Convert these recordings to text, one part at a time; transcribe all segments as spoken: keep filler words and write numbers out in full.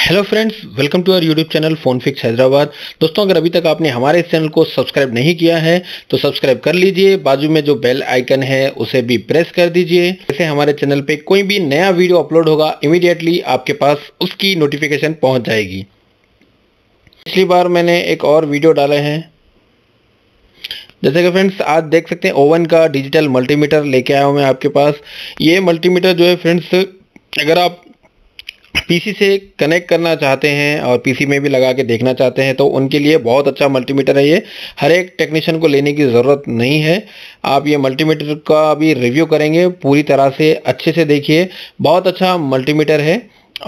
Hello friends, welcome to our YouTube channel फोनफिक्स Hyderabad. दोस्तों, अगर अभी तक आपने हमारे इस चैनल को सब्सक्राइब नहीं किया है तो सब्सक्राइब कर लीजिए। बाजू में जो बेल आइकन है उसे भी प्रेस कर दीजिए। जैसे हमारे चैनल पे कोई भी नया वीडियो अपलोड होगा, इमीडिएटली आपके पास उसकी नोटिफिकेशन पहुंच जाएगी। पिछली बार मैंने एक और वीडियो डाले हैं। जैसे कि फ्रेंड्स, आज देख सकते हैं ओवन का डिजिटल मल्टीमीटर लेके आया हूँ मैं आपके पास। ये मल्टीमीटर जो है फ्रेंड्स, अगर आप पीसी से कनेक्ट करना चाहते हैं और पीसी में भी लगा के देखना चाहते हैं तो उनके लिए बहुत अच्छा मल्टीमीटर है ये। हर एक टेक्नीशियन को लेने की ज़रूरत नहीं है। आप ये मल्टीमीटर का भी रिव्यू करेंगे, पूरी तरह से अच्छे से देखिए। बहुत अच्छा मल्टीमीटर है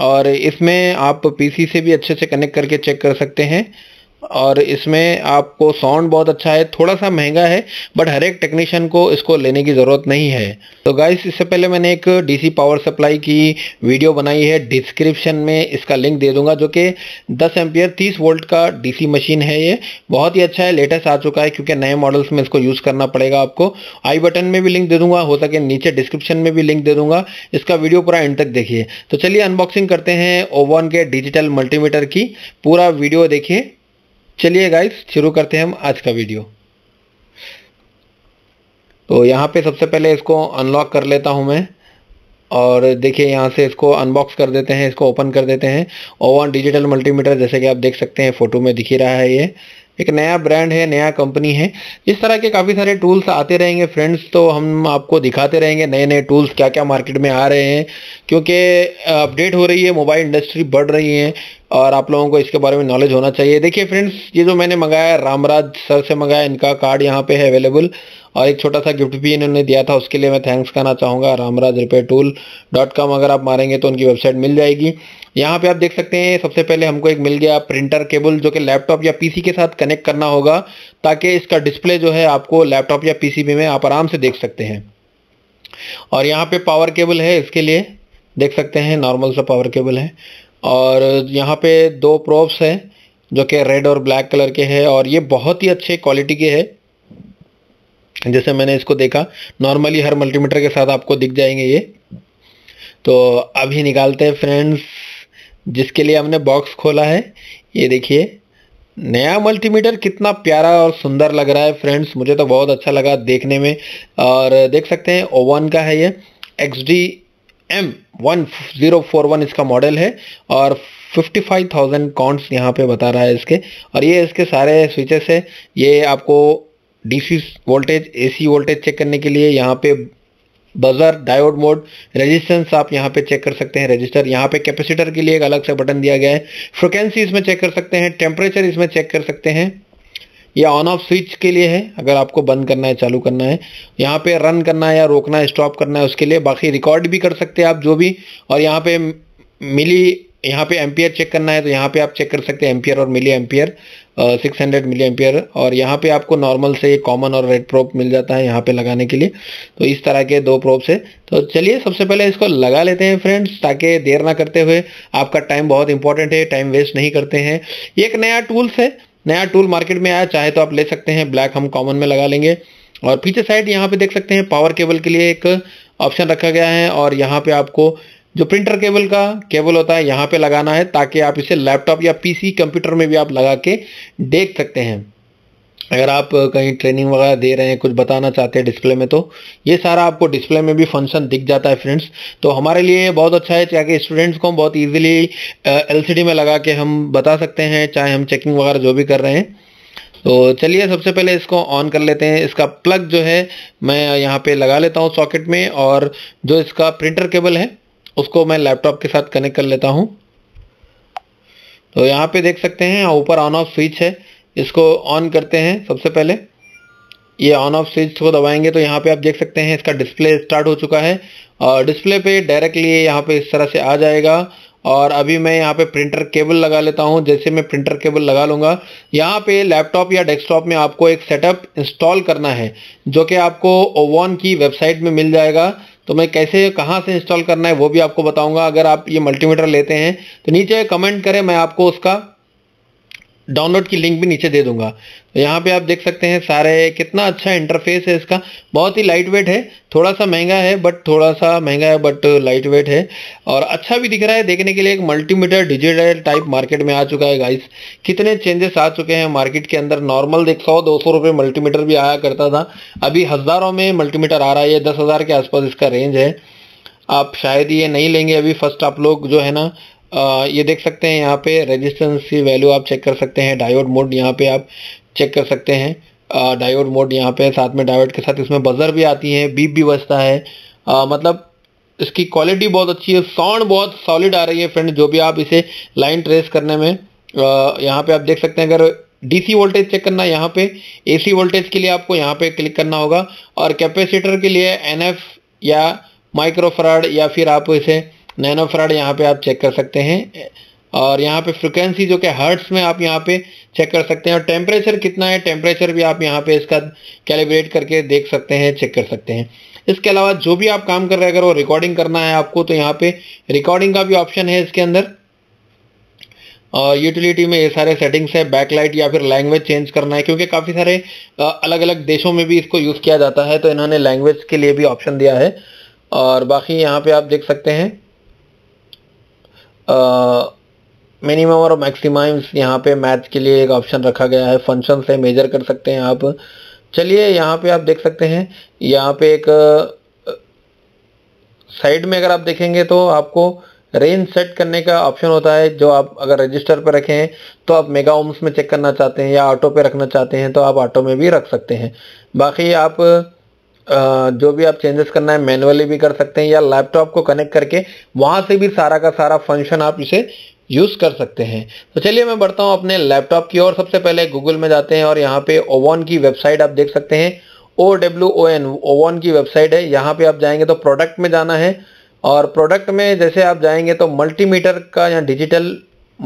और इसमें आप पीसी से भी अच्छे से कनेक्ट करके चेक कर सकते हैं। और इसमें आपको साउंड बहुत अच्छा है, थोड़ा सा महंगा है बट हर एक टेक्नीशियन को इसको लेने की ज़रूरत नहीं है। तो गाइस, इससे पहले मैंने एक डीसी पावर सप्लाई की वीडियो बनाई है, डिस्क्रिप्शन में इसका लिंक दे दूंगा, जो कि दस एम्पियर तीस वोल्ट का डीसी मशीन है। ये बहुत ही अच्छा है, लेटेस्ट आ चुका है क्योंकि नए मॉडल्स में इसको यूज़ करना पड़ेगा आपको। आई बटन में भी लिंक दे दूँगा, हो सके नीचे डिस्क्रिप्शन में भी लिंक दे दूँगा। इसका वीडियो पूरा एंड तक देखिए। तो चलिए अनबॉक्सिंग करते हैं ओवन के डिजिटल मल्टीमीटर की, पूरा वीडियो देखिए। चलिए गाइस, शुरू करते हैं हम आज का वीडियो। तो यहाँ पे सबसे पहले इसको अनलॉक कर लेता हूँ मैं, और देखिए यहाँ से इसको अनबॉक्स कर देते हैं, इसको ओपन कर देते हैं। ओवन डिजिटल मल्टीमीटर, जैसे कि आप देख सकते हैं फ़ोटो में दिख ही रहा है, ये एक नया ब्रांड है, नया कंपनी है। इस तरह के काफ़ी सारे टूल्स आते रहेंगे फ्रेंड्स, तो हम आपको दिखाते रहेंगे नए नए टूल्स क्या क्या मार्केट में आ रहे हैं, क्योंकि अपडेट हो रही है, मोबाइल इंडस्ट्री बढ़ रही है और आप लोगों को इसके बारे में नॉलेज होना चाहिए। देखिए फ्रेंड्स, ये जो मैंने मंगाया रामराज सर से मंगाया, इनका कार्ड यहाँ पे है अवेलेबल, और एक छोटा सा गिफ्ट भी इन्होंने दिया था, उसके लिए मैं थैंक्स कहना चाहूँगा। Ramraj repair tool dot com अगर आप मारेंगे तो उनकी वेबसाइट मिल जाएगी। यहाँ पे आप देख सकते हैं सबसे पहले हमको एक मिल गया प्रिंटर केबल, जो कि लैपटॉप या पीसी के साथ कनेक्ट करना होगा ताकि इसका डिस्प्ले जो है आपको लैपटॉप या पीसी में आप आराम से देख सकते हैं। और यहाँ पे पावर केबल है, इसके लिए देख सकते हैं नॉर्मल सा पावर केबल है। और यहाँ पे दो प्रोब्स हैं जो कि रेड और ब्लैक कलर के हैं, और ये बहुत ही अच्छे क्वालिटी के है। जैसे मैंने इसको देखा, नॉर्मली हर मल्टीमीटर के साथ आपको दिख जाएंगे ये। तो अभी निकालते हैं फ्रेंड्स, जिसके लिए हमने बॉक्स खोला है। ये देखिए, नया मल्टीमीटर कितना प्यारा और सुंदर लग रहा है फ्रेंड्स, मुझे तो बहुत अच्छा लगा देखने में। और देख सकते हैं ओवन का है ये, X D M one zero four one इसका मॉडल है, और पचपन हज़ार काउंट्स यहाँ पे बता रहा है इसके। और ये इसके सारे स्विचेस है, ये आपको DC voltage, AC voltage check करने के लिए यहाँ पे बजर, डायोड मोड, रेजिस्टेंस आप यहाँ पे चेक कर सकते हैं, रजिस्टर। यहाँ पे कैपेसिटर के लिए एक अलग से बटन दिया गया है। फ्रिक्वेंसी इसमें चेक कर सकते हैं, टेम्परेचर इसमें चेक कर सकते हैं। ये ऑन ऑफ स्विच के लिए है, अगर आपको बंद करना है, चालू करना है। यहाँ पे रन करना है या रोकना है, स्टॉप करना है उसके लिए। बाकी रिकॉर्ड भी कर सकते हैं आप जो भी। और यहाँ पे मिली, यहाँ पे एम्पियर चेक करना है तो यहाँ पे आप चेक कर सकते हैं एम्पियर और milliampere, six hundred milliampere. और यहाँ पे आपको नॉर्मल से कॉमन और रेड प्रोब मिल जाता है यहाँ पे लगाने के लिए। तो इस तरह के दो प्रोब्स है। तो चलिए सबसे पहले इसको लगा लेते हैं फ्रेंड्स, ताकि देर ना करते हुए, आपका टाइम बहुत इंपॉर्टेंट है, टाइम वेस्ट नहीं करते हैं। ये एक नया टूल्स है, नया टूल मार्केट में आया, चाहे तो आप ले सकते हैं। ब्लैक हम कॉमन में लगा लेंगे। और पीछे साइड यहाँ पे देख सकते हैं पावर केबल के लिए एक ऑप्शन रखा गया है, और यहाँ पे आपको जो प्रिंटर केबल का केबल होता है यहाँ पे लगाना है, ताकि आप इसे लैपटॉप या पीसी कंप्यूटर में भी आप लगा के देख सकते हैं। अगर आप कहीं ट्रेनिंग वगैरह दे रहे हैं, कुछ बताना चाहते हैं डिस्प्ले में, तो ये सारा आपको डिस्प्ले में भी फंक्शन दिख जाता है फ्रेंड्स। तो हमारे लिए बहुत अच्छा है, चाहे स्टूडेंट्स को हम बहुत इजीली एलसीडी में लगा के हम बता सकते हैं, चाहे हम चेकिंग वगैरह जो भी कर रहे हैं। तो चलिए सबसे पहले इसको ऑन कर लेते हैं। इसका प्लग जो है मैं यहाँ पर लगा लेता हूँ सॉकेट में, और जो इसका प्रिंटर केबल है उसको मैं लैपटॉप के साथ कनेक्ट कर लेता हूँ। तो यहाँ पे देख सकते हैं ऊपर ऑन ऑफ स्विच है, इसको ऑन करते हैं। सबसे पहले ये ऑन ऑफ स्विच को दबाएंगे तो यहाँ पे आप देख सकते हैं इसका डिस्प्ले स्टार्ट हो चुका है, और डिस्प्ले पे डायरेक्टली यहाँ पे इस तरह से आ जाएगा। और अभी मैं यहाँ पे प्रिंटर केबल लगा लेता हूँ। जैसे मैं प्रिंटर केबल लगा लूँगा, यहाँ पे लैपटॉप या डेस्कटॉप में आपको एक सेटअप इंस्टॉल करना है, जो कि आपको ओवन की वेबसाइट में मिल जाएगा। तो मैं कैसे, कहाँ से इंस्टॉल करना है वो भी आपको बताऊँगा। अगर आप ये मल्टीमीटर लेते हैं तो नीचे कमेंट करें, मैं आपको उसका डाउनलोड की लिंक भी नीचे दे दूंगा। तो यहाँ पे आप देख सकते हैं सारे, कितना अच्छा इंटरफेस है इसका, बहुत ही लाइट वेट है, थोड़ा सा महंगा है बट थोड़ा सा महंगा है बट लाइट वेट है और अच्छा भी दिख रहा है देखने के लिए। एक मल्टीमीटर डिजिटल टाइप मार्केट में आ चुका है गाइस। कितने चेंजेस आ चुके हैं मार्केट के अंदर। नॉर्मल देख सौ दो सौ रुपये मल्टीमीटर भी आया करता था, अभी हज़ारों में मल्टीमीटर आ रहा है। दस हज़ार के आसपास इसका रेंज है, आप शायद ये नहीं लेंगे अभी। फर्स्ट आप लोग जो है ना आ, ये देख सकते हैं यहाँ पे रेजिस्टेंस की वैल्यू आप चेक कर सकते हैं। डायोड मोड यहाँ पे आप चेक कर सकते हैं, डायोड मोड यहाँ पे साथ में डायोड के साथ इसमें बजर भी आती है, बीप भी बजता है। आ, मतलब इसकी क्वालिटी बहुत अच्छी है, साउंड बहुत सॉलिड आ रही है फ्रेंड। जो भी आप इसे लाइन ट्रेस करने में आ, यहाँ पे आप देख सकते हैं, अगर डीसी वोल्टेज चेक करना है यहाँ पे, एसी वोल्टेज के लिए आपको यहाँ पे क्लिक करना होगा और कैपेसिटर के लिए एनएफ या माइक्रोफराड या फिर आप इसे नैनो फराड यहाँ पे आप चेक कर सकते हैं। और यहाँ पे फ्रिक्वेंसी जो कि हर्ट्स में आप यहाँ पे चेक कर सकते हैं और टेम्परेचर कितना है, टेम्परेचर भी आप यहाँ पे इसका कैलिब्रेट करके देख सकते हैं, चेक कर सकते हैं। इसके अलावा जो भी आप काम कर रहे हैं, अगर वो रिकॉर्डिंग करना है आपको तो यहाँ पे रिकॉर्डिंग का भी ऑप्शन है इसके अंदर। और यूटिलिटी में ये सारे सेटिंग्स है, बैकलाइट या फिर लैंग्वेज चेंज करना है क्योंकि काफ़ी सारे अलग अलग देशों में भी इसको यूज़ किया जाता है तो इन्होंने लैंग्वेज के लिए भी ऑप्शन दिया है। और बाकी यहाँ पर आप देख सकते हैं मिनिमम uh, और मैक्सिमाइम्स यहाँ पे मैच के लिए एक ऑप्शन रखा गया है। फंक्शन से मेजर कर सकते हैं आप। चलिए यहाँ पे आप देख सकते हैं, यहाँ पे एक साइड uh, में अगर आप देखेंगे तो आपको रेंज सेट करने का ऑप्शन होता है। जो आप अगर रजिस्टर पर रखें तो आप मेगा ओम्स में चेक करना चाहते हैं या ऑटो पे रखना चाहते हैं तो आप ऑटो में भी रख सकते हैं। बाकी आप Uh, जो भी आप चेंजेस करना है मैन्युअली भी कर सकते हैं या लैपटॉप को कनेक्ट करके वहाँ से भी सारा का सारा फंक्शन आप इसे यूज़ कर सकते हैं। तो चलिए मैं बढ़ता हूँ अपने लैपटॉप की ओर। सबसे पहले गूगल में जाते हैं और यहाँ पे ओवन की वेबसाइट आप देख सकते हैं, O W O N Owon की वेबसाइट है। यहाँ पर आप जाएंगे तो प्रोडक्ट में जाना है और प्रोडक्ट में जैसे आप जाएंगे तो मल्टीमीटर का या डिजिटल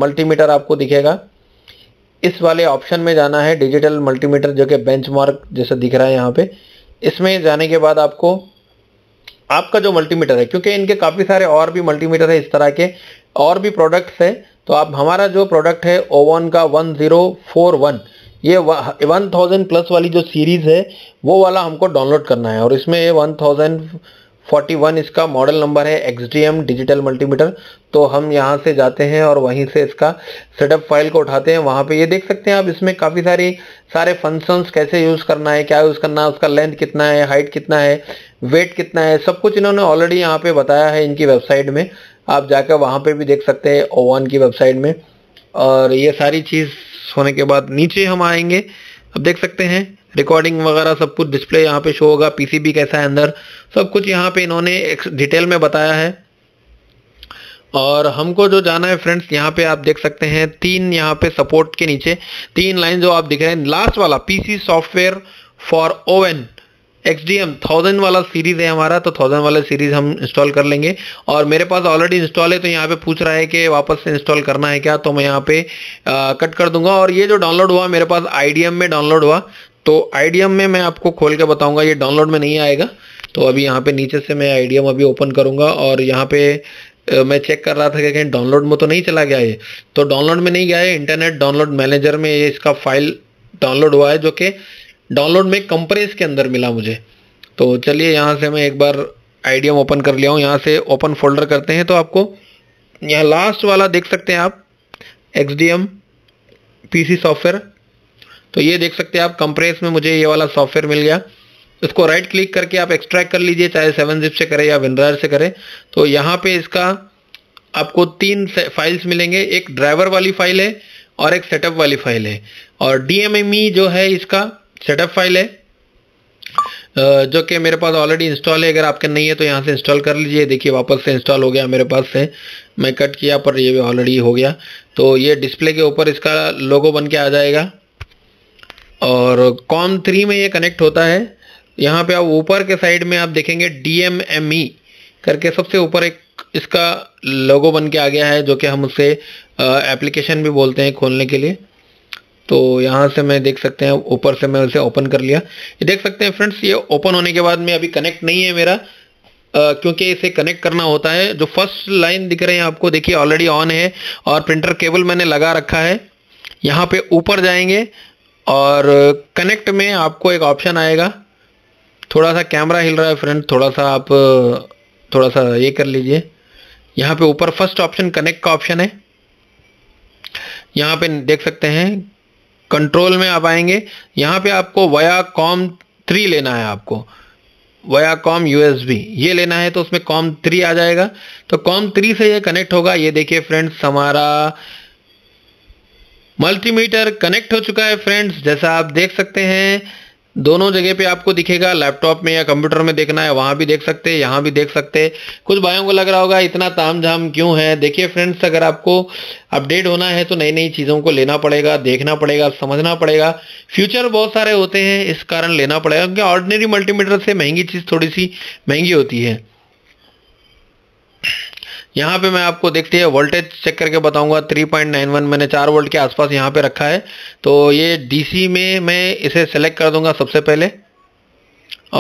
मल्टीमीटर आपको दिखेगा। इस वाले ऑप्शन में जाना है, डिजिटल मल्टीमीटर जो कि बेंचमार्क जैसा दिख रहा है यहाँ पर। इसमें जाने के बाद आपको आपका जो मल्टीमीटर है, क्योंकि इनके काफ़ी सारे और भी मल्टीमीटर है इस तरह के और भी प्रोडक्ट्स हैं, तो आप हमारा जो प्रोडक्ट है ओवन का वन ज़ीरो फोर वन, ये वन थाउजेंड प्लस वाली जो सीरीज़ है वो वाला हमको डाउनलोड करना है। और इसमें ये वन थाउजेंड फोर्टी वन इसका मॉडल नंबर है, X D M digital multimeter. तो हम यहाँ से जाते हैं और वहीं से इसका सेटअप फाइल को उठाते हैं। वहाँ पे ये देख सकते हैं आप, इसमें काफ़ी सारी सारे फंक्शंस कैसे यूज़ करना है, क्या यूज़ करना है, उसका लेंथ कितना है, हाइट कितना है, वेट कितना है, सब कुछ इन्होंने ऑलरेडी यहाँ पे बताया है इनकी वेबसाइट में। आप जाकर वहाँ पर भी देख सकते हैं ओवन की वेबसाइट में। और ये सारी चीज़ होने के बाद नीचे हम आएँगे, आप देख सकते हैं रिकॉर्डिंग वगैरह सब कुछ डिस्प्ले यहाँ पे शो होगा, पीसीबी कैसा है अंदर, सब कुछ यहाँ पे इन्होंने एक डिटेल में बताया है। और हमको जो जाना है फ्रेंड्स, यहाँ पे आप देख सकते हैं तीन यहाँ पे सपोर्ट के नीचे तीन लाइन जो आप दिख रहे हैं, लास्ट वाला PC software for Owon XDM thousand वाला सीरीज़ है हमारा, तो थाउजेंड वाला सीरीज़ हम इंस्टॉल कर लेंगे। और मेरे पास ऑलरेडी इंस्टॉल है तो यहाँ पे पूछ रहा है कि वापस से इंस्टॉल करना है क्या, तो मैं यहाँ पे आ, कट कर दूंगा। और ये जो डाउनलोड हुआ मेरे पास आईडीएम में डाउनलोड हुआ, तो आईडीएम में मैं आपको खोल के बताऊँगा, ये डाउनलोड में नहीं आएगा। तो अभी यहाँ पर नीचे से मैं आईडीएम अभी ओपन करूँगा और यहाँ पर मैं चेक कर रहा था कि कहीं डाउनलोड में तो नहीं चला गया है, तो डाउनलोड में नहीं गया है। इंटरनेट डाउनलोड मैनेजर में ये इसका फाइल डाउनलोड हुआ है जो कि डाउनलोड में कंप्रेस के अंदर मिला मुझे। तो चलिए यहाँ से मैं एक बार आईडीएम ओपन कर लिया हूँ, यहाँ से ओपन फोल्डर करते हैं तो आपको यहाँ लास्ट वाला देख सकते हैं आप, एक्सडीएम पीसी सॉफ्टवेयर, तो ये देख सकते हैं आप कंप्रेस में मुझे ये वाला सॉफ्टवेयर मिल गया। इसको राइट क्लिक करके आप एक्सट्रैक्ट कर लीजिए, चाहे सेवन जिप से करें या विनराज से करें। तो यहाँ पर इसका आपको तीन फाइल्स मिलेंगे, एक ड्राइवर वाली फाइल है और एक सेटअप वाली फाइल है। और डीएमएमई जो है इसका सेटअप फाइल है जो कि मेरे पास ऑलरेडी इंस्टॉल है, अगर आपके नहीं है तो यहाँ से इंस्टॉल कर लीजिए। देखिए वापस से इंस्टॉल हो गया मेरे पास से, मैं कट किया पर ये भी ऑलरेडी हो गया। तो ये डिस्प्ले के ऊपर इसका लोगो बन के आ जाएगा और कॉम थ्री में ये कनेक्ट होता है। यहाँ पे आप ऊपर के साइड में आप देखेंगे डी एम एम ई करके सबसे ऊपर एक इसका लोगो बन के आ गया है जो कि हम उससे एप्लीकेशन भी बोलते हैं खोलने के लिए। तो यहाँ से मैं देख सकते हैं ऊपर से मैं उसे ओपन कर लिया, ये देख सकते हैं फ्रेंड्स। ये ओपन होने के बाद में अभी कनेक्ट नहीं है मेरा, क्योंकि इसे कनेक्ट करना होता है। जो फर्स्ट लाइन दिख रहे हैं आपको, देखिए ऑलरेडी ऑन है और प्रिंटर केबल मैंने लगा रखा है। यहाँ पे ऊपर जाएंगे और कनेक्ट में आपको एक ऑप्शन आएगा। थोड़ा सा कैमरा हिल रहा है फ्रेंड, थोड़ा सा आप थोड़ा सा ये कर लीजिए। यहाँ पे ऊपर फर्स्ट ऑप्शन कनेक्ट का ऑप्शन है, यहाँ पे देख सकते हैं। कंट्रोल में आप आएंगे, यहाँ पे आपको वाया कॉम थ्री लेना है, आपको वाया कॉम यूएसबी ये लेना है। तो उसमें कॉम थ्री आ जाएगा, तो कॉम थ्री से ये कनेक्ट होगा। ये देखिए फ्रेंड्स, हमारा मल्टीमीटर कनेक्ट हो चुका है फ्रेंड्स। जैसा आप देख सकते हैं दोनों जगह पे आपको दिखेगा, लैपटॉप में या कंप्यूटर में देखना है वहाँ भी देख सकते हैं, यहाँ भी देख सकते हैं। कुछ भाइयों को लग रहा होगा इतना ताम झाम क्यों है। देखिए फ्रेंड्स, अगर आपको अपडेट होना है तो नई नई चीज़ों को लेना पड़ेगा, देखना पड़ेगा, समझना पड़ेगा। फ्यूचर बहुत सारे होते हैं, इस कारण लेना पड़ेगा, क्योंकि ऑर्डिनरी मल्टीमीटर से महंगी चीज़ थोड़ी सी महंगी होती है। यहाँ पे मैं आपको देखते हैं वोल्टेज चेक करके बताऊंगा। थ्री पॉइंट नाइन वन मैंने चार वोल्ट के आसपास यहाँ पे रखा है। तो ये डीसी में मैं इसे सेलेक्ट कर दूंगा सबसे पहले,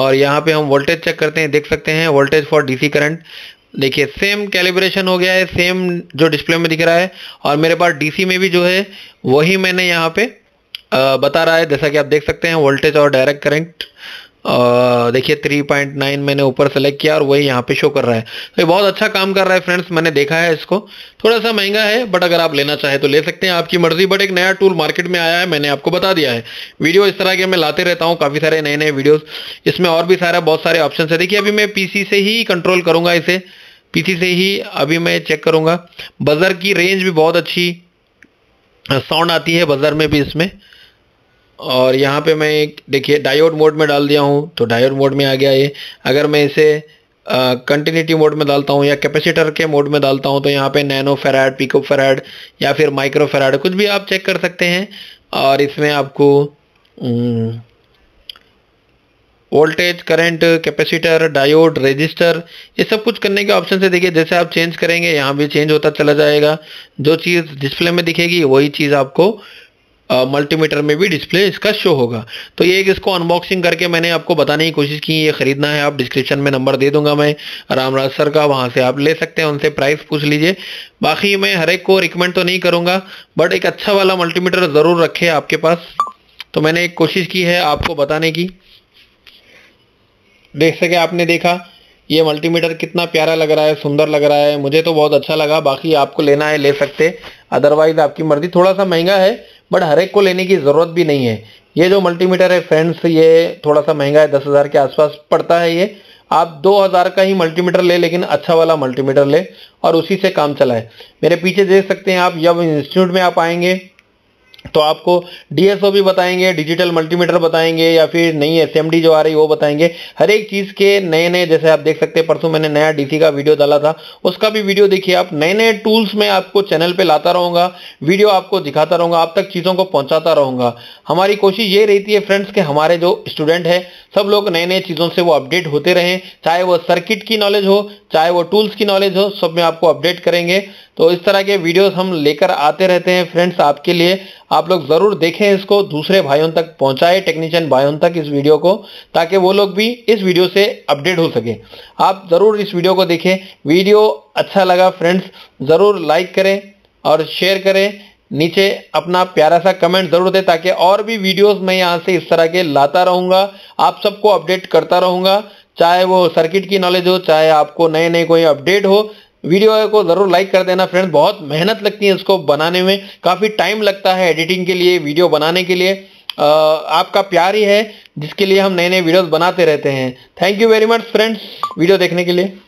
और यहाँ पे हम वोल्टेज चेक करते हैं। देख सकते हैं वोल्टेज फॉर डीसी करंट, देखिए सेम कैलिब्रेशन हो गया है, सेम जो डिस्प्ले में दिख रहा है। और मेरे पास डीसी में भी जो है वही मैंने यहाँ पे बता रहा है, जैसा कि आप देख सकते हैं वोल्टेज और डायरेक्ट करंट। Uh, देखिए थ्री पॉइंट नाइन मैंने ऊपर सेलेक्ट किया और वही यहाँ पे शो कर रहा है। तो ये बहुत अच्छा काम कर रहा है फ्रेंड्स, मैंने देखा है इसको। थोड़ा सा महंगा है बट अगर आप लेना चाहें तो ले सकते हैं, आपकी मर्जी। बट एक नया टूल मार्केट में आया है, मैंने आपको बता दिया है। वीडियो इस तरह के मैं लाते रहता हूँ, काफ़ी सारे नए नए वीडियोज़। इसमें और भी सारा बहुत सारे ऑप्शन है। देखिए अभी मैं पी सी से ही कंट्रोल करूँगा, इसे पी सी से ही अभी मैं चेक करूँगा। बजर की रेंज भी बहुत अच्छी साउंड आती है बजर में भी इसमें। और यहाँ पे मैं एक देखिए डायोड मोड में डाल दिया हूँ, तो डायोड मोड में आ गया ये। अगर मैं इसे कंटिन्यूटी मोड में डालता हूँ या कैपेसिटर के मोड में डालता हूँ तो यहाँ पे नैनो फैराड, पिको फैराड या फिर माइक्रो फैराड, कुछ भी आप चेक कर सकते हैं। और इसमें आपको voltage, current, capacitor, diode, resistor, ये सब कुछ करने के ऑप्शन से देखिए जैसे आप चेंज करेंगे यहाँ भी चेंज होता चला जाएगा। जो चीज़ डिस्प्ले में दिखेगी वही चीज़ आपको मल्टीमीटर uh, में भी डिस्प्ले इसका शो होगा। तो ये एक इसको अनबॉक्सिंग करके मैंने आपको बताने की कोशिश की। ये ख़रीदना है आप, डिस्क्रिप्शन में नंबर दे दूंगा मैं रामराज सर का, वहाँ से आप ले सकते हैं, उनसे प्राइस पूछ लीजिए। बाकी मैं हर एक को रिकमेंड तो नहीं करूँगा बट एक अच्छा वाला मल्टीमीटर ज़रूर रखें आपके पास। तो मैंने एक कोशिश की है आपको बताने की। देख सके आपने देखा ये मल्टीमीटर कितना प्यारा लग रहा है, सुंदर लग रहा है, मुझे तो बहुत अच्छा लगा। बाकी आपको लेना है ले सकते, अदरवाइज़ आपकी मर्ज़ी। थोड़ा सा महंगा है बट हर एक को लेने की ज़रूरत भी नहीं है। ये जो मल्टीमीटर है फ्रेंड्स ये थोड़ा सा महंगा है, दस हज़ार के आसपास पड़ता है ये। आप दो हज़ार का ही मल्टीमीटर ले, लेकिन अच्छा वाला मल्टीमीटर ले और उसी से काम चलाए। मेरे पीछे देख सकते हैं आप, जब इंस्टीट्यूट में आप आएंगे तो आपको डीएसओ भी बताएंगे, डिजिटल मल्टीमीटर बताएंगे या फिर नई एसएमडी जो आ रही है वो बताएंगे। हर एक चीज़ के नए नए, जैसे आप देख सकते हैं परसों मैंने नया डीसी का वीडियो डाला था, उसका भी वीडियो देखिए आप। नए नए टूल्स मैं आपको चैनल पे लाता रहूँगा, वीडियो आपको दिखाता रहूँगा, आप तक चीज़ों को पहुँचाता रहूँगा। हमारी कोशिश ये रहती है फ्रेंड्स कि हमारे जो स्टूडेंट है सब लोग नए नए चीज़ों से वो अपडेट होते रहें, चाहे वो सर्किट की नॉलेज हो, चाहे वो टूल्स की नॉलेज हो, सब में आपको अपडेट करेंगे। तो इस तरह के वीडियोस हम लेकर आते रहते हैं फ्रेंड्स आपके लिए। आप लोग ज़रूर देखें इसको, दूसरे भाइयों तक पहुंचाएं, टेक्नीशियन भाइयों तक इस वीडियो को, ताकि वो लोग भी इस वीडियो से अपडेट हो सके। आप ज़रूर इस वीडियो को देखें। वीडियो अच्छा लगा फ्रेंड्स ज़रूर लाइक करें और शेयर करें, नीचे अपना प्यारा सा कमेंट ज़रूर दें, ताकि और भी वीडियोस मैं यहाँ से इस तरह के लाता रहूँगा, आप सबको अपडेट करता रहूँगा। चाहे वो सर्किट की नॉलेज हो, चाहे आपको नए नए कोई अपडेट हो, वीडियो को ज़रूर लाइक कर देना फ्रेंड्स। बहुत मेहनत लगती है इसको बनाने में, काफ़ी टाइम लगता है एडिटिंग के लिए, वीडियो बनाने के लिए। आ, आपका प्यार ही है जिसके लिए हम नए नए वीडियोस बनाते रहते हैं। Thank you very much friends video देखने के लिए।